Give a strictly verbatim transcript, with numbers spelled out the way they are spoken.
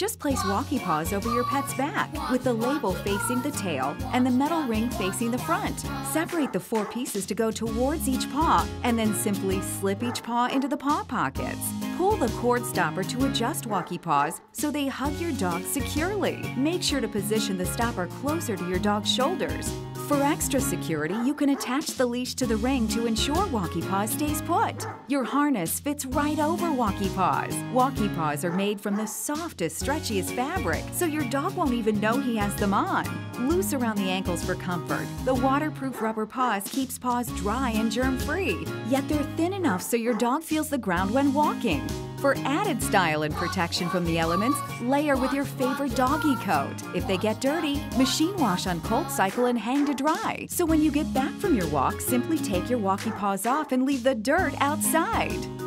Just place Walkee Paws over your pet's back with the label facing the tail and the metal ring facing the front. Separate the four pieces to go towards each paw and then simply slip each paw into the paw pockets. Pull the cord stopper to adjust Walkee Paws so they hug your dog securely. Make sure to position the stopper closer to your dog's shoulders. For extra security, you can attach the leash to the ring to ensure Walkee Paws stays put. Your harness fits right over Walkee Paws. Walkee Paws are made from the softest, stretchiest fabric, so your dog won't even know he has them on. Loose around the ankles for comfort. The waterproof rubber paws keeps paws dry and germ-free, yet they're thin enough so your dog feels the ground when walking. For added style and protection from the elements, layer with your favorite doggy coat. If they get dirty, machine wash on cold cycle and hang to dry. So when you get back from your walk, simply take your Walkee Paws off and leave the dirt outside.